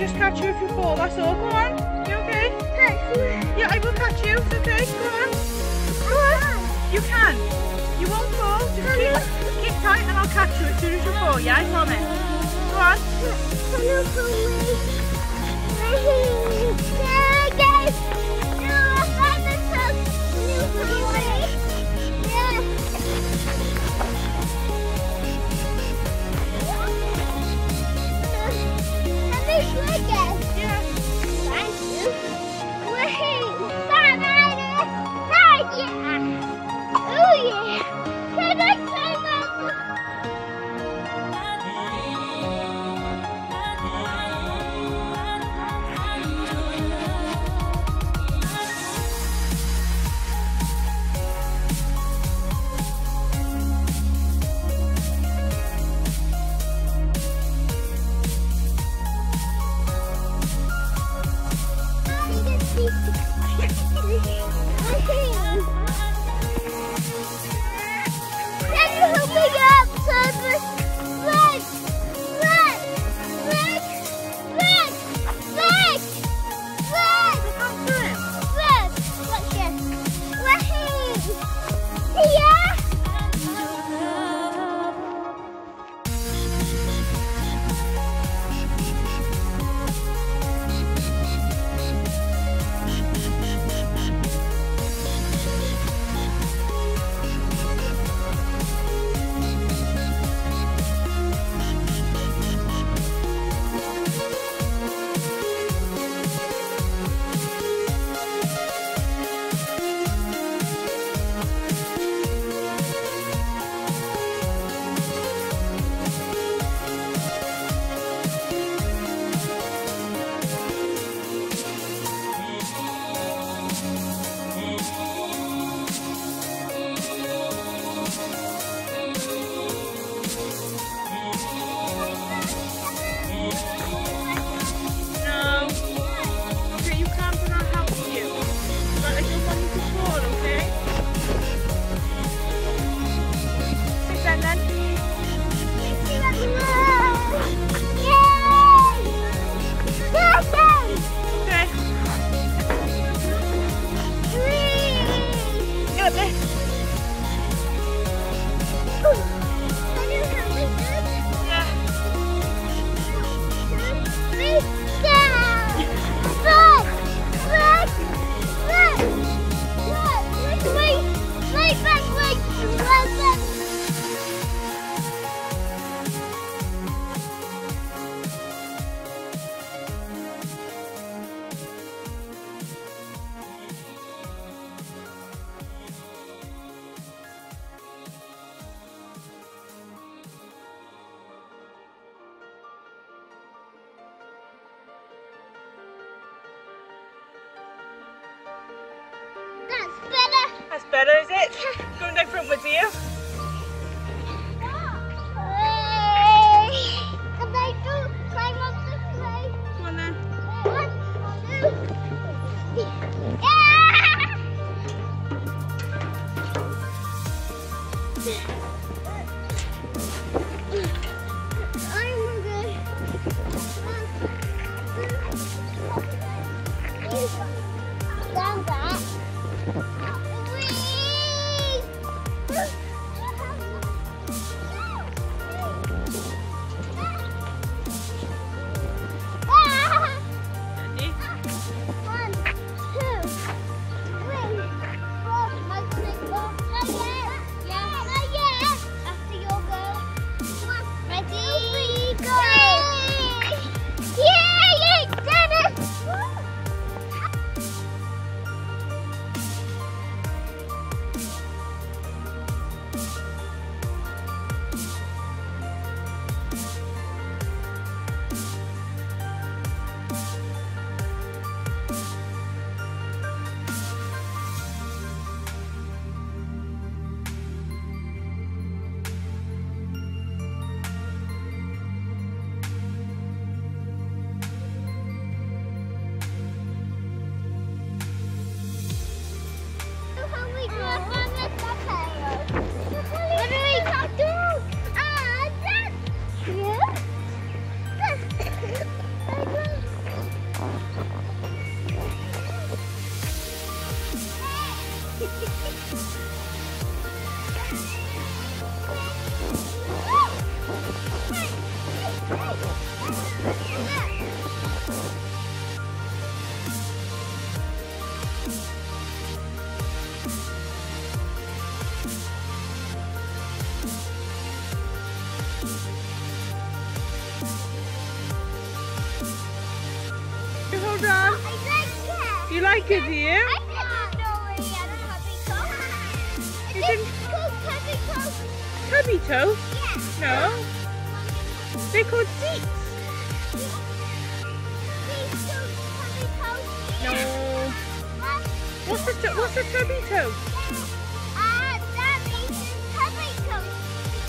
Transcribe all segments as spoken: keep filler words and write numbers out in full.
just catch you if you fall, that's all. Come on, you okay? Catch me. Yeah, I will catch you, it's okay, come on. Come on. You can. You won't fall, just keep, keep tight and I'll catch you as soon as you fall, yeah, I promise. Go on. Can you pull me? Yeah, guys. No, I found the tub. Can you pull me? That's better, is it? Going down front with you. Can I do climb up this way? Come on then. One, two. Yeah! I'm good. One, two. Down back. Yeah, yeah. like it, dear? I didn't know we had cubby toast. Is it called cubby toast? Cubby toast? Yeah. No. They're called seats. Seats toast, cubby toast. No. What's a, what's a cubby toast? Ah, uh, that means it's cubby toast.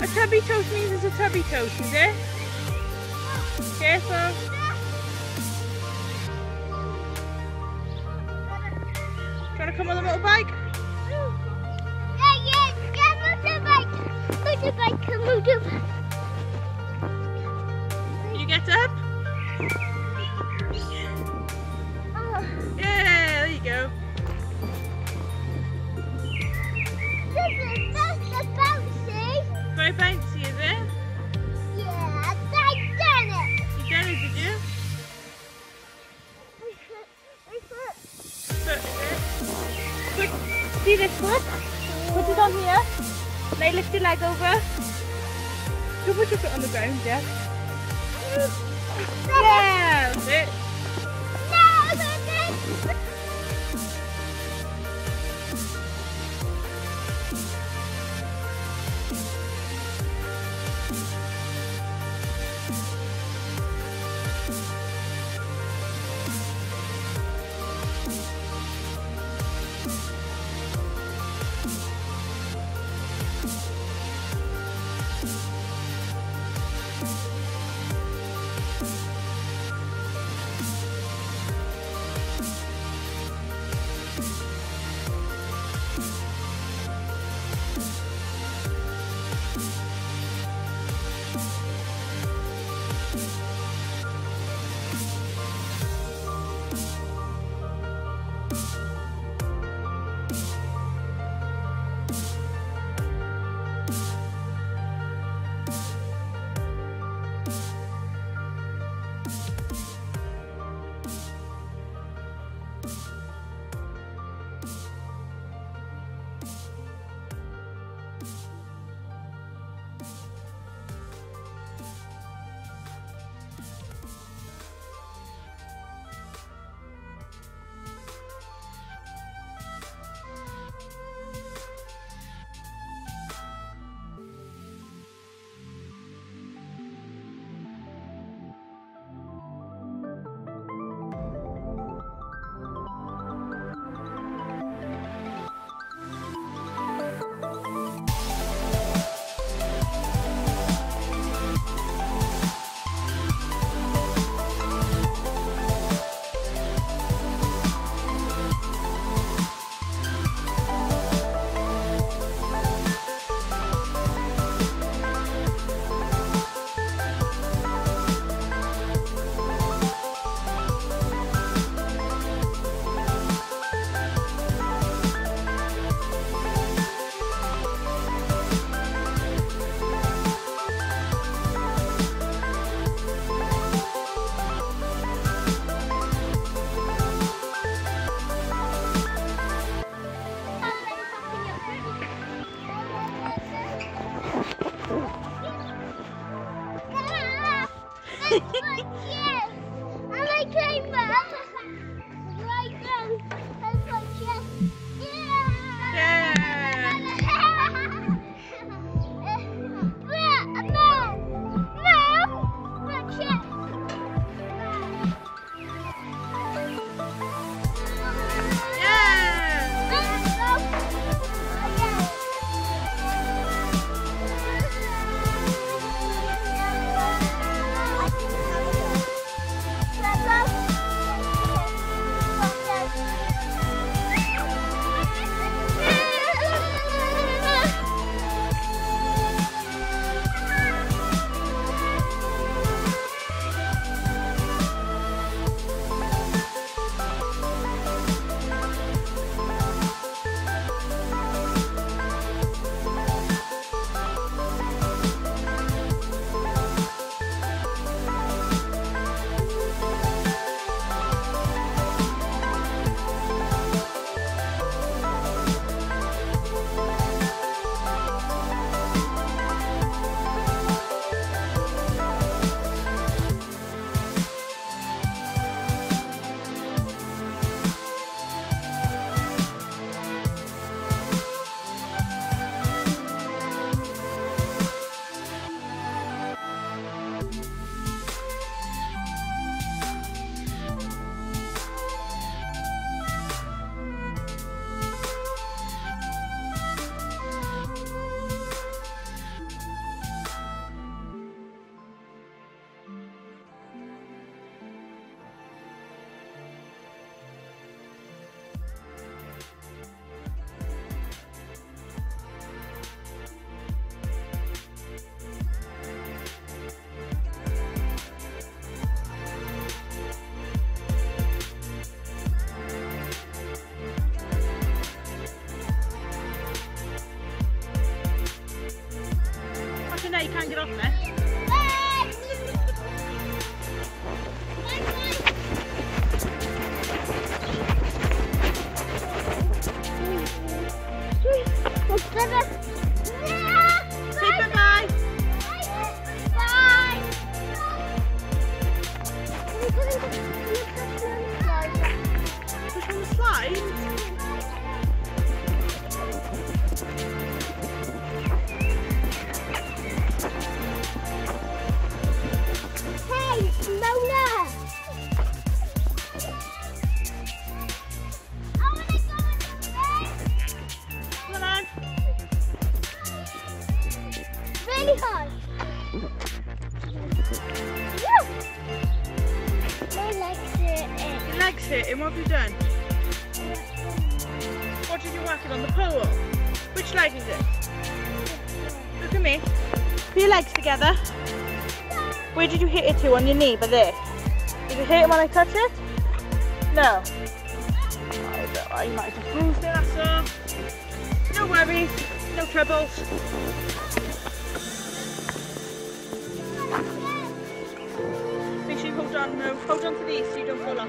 A cubby toast means it's a tubby toast, is it? Careful. Do you want to come on the motorbike? Yeah, yeah, yeah, motorbike, motorbike, motorbike. You get up? Oh. Yeah, there you go. This is so bouncy. Very bouncy, is it? Yeah, I done it. You done it, did you? See this foot? Put it on here. Now lift your leg over. Don't put your foot on the ground, yeah? Yeah, that's it. No, that's it. Thank you. actually, no, you can't get off there. Say bye-bye. Bye. Push on the slide. Really hard. My legs hurt. Your legs hurt. And what have you done? What are you working on? The pole? Which leg is it? Look at me. Put your legs together. Where did you hit it to? On your knee, by there. Did you hit it when I touched it? No. Oh, you might have just bruised it, that's all. No worries. No troubles. Make sure you hold on, no, hold on to these so you don't fall off.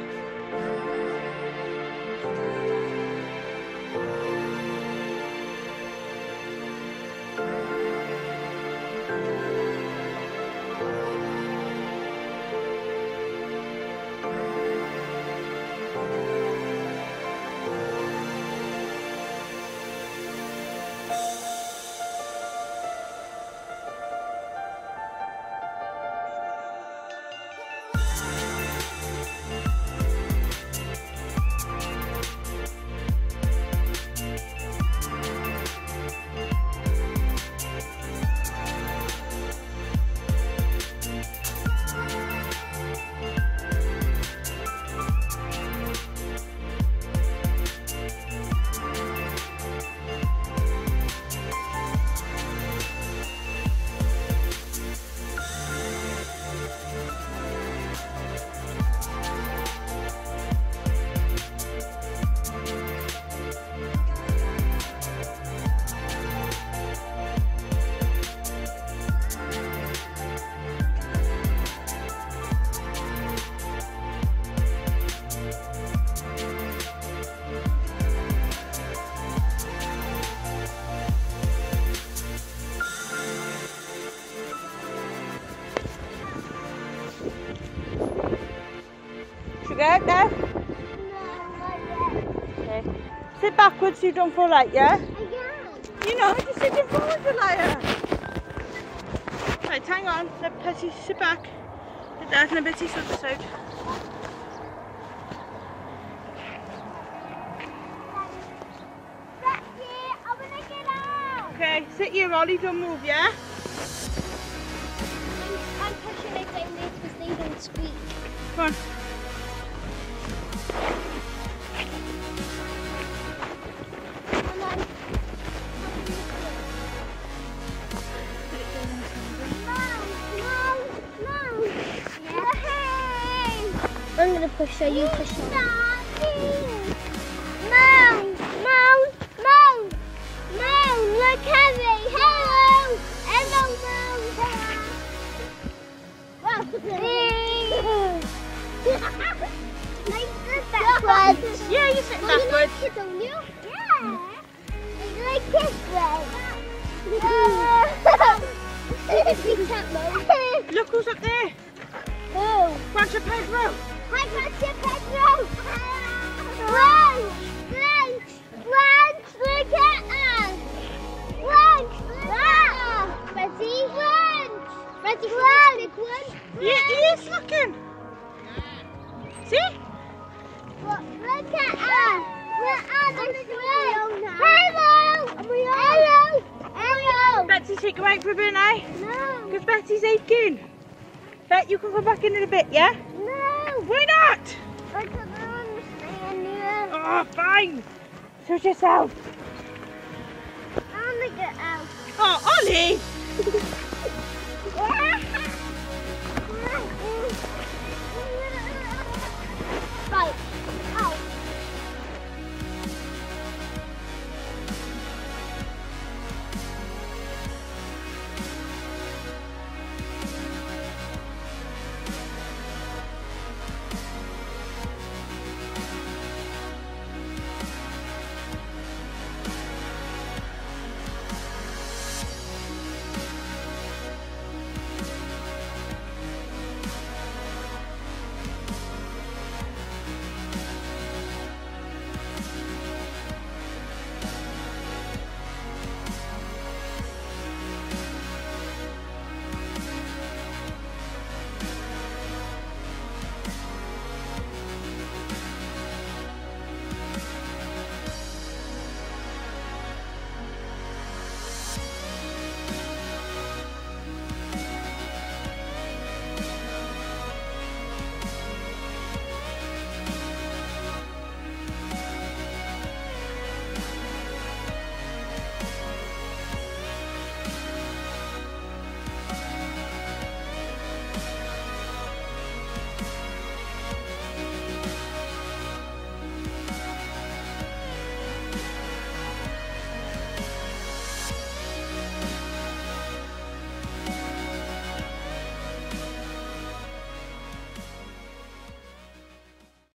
Good now? Okay. Sit backwards so you don't fall out, yeah? Yeah. You know, just sit forward, you liar. Right, hang on. Let Petty sit back. Let that and a bit sort this out. Okay, sit here, Ollie, don't move, yeah? I'm pushing my fingers because they don't squeak. Come on. I'm going to push her, you push her. Mom, Mom, Mom, Mom, look heavy. Hello, hello, Mom. Like this backwards. Yeah, you sit backwards. Well, you like it, don't you? Yeah. You like this way. We can't move. Look who's up there. Oh. Rancho Pedro. Hi, Rancho Pedro! Lunch! Lunch! Lunch! Look at us! Lunch! Look at us! Ready? Lunch! Ready for lunch. This big one? Yeah, he is looking! See? Look at us! We're on the swing! Hello! Are we on? Hello! Hello! Betty, take her out for a bit now? No! Because Betty's aching! Bet you can come back in in a bit, yeah? Why not? I don't understand you. Oh, fine. Suit yourself.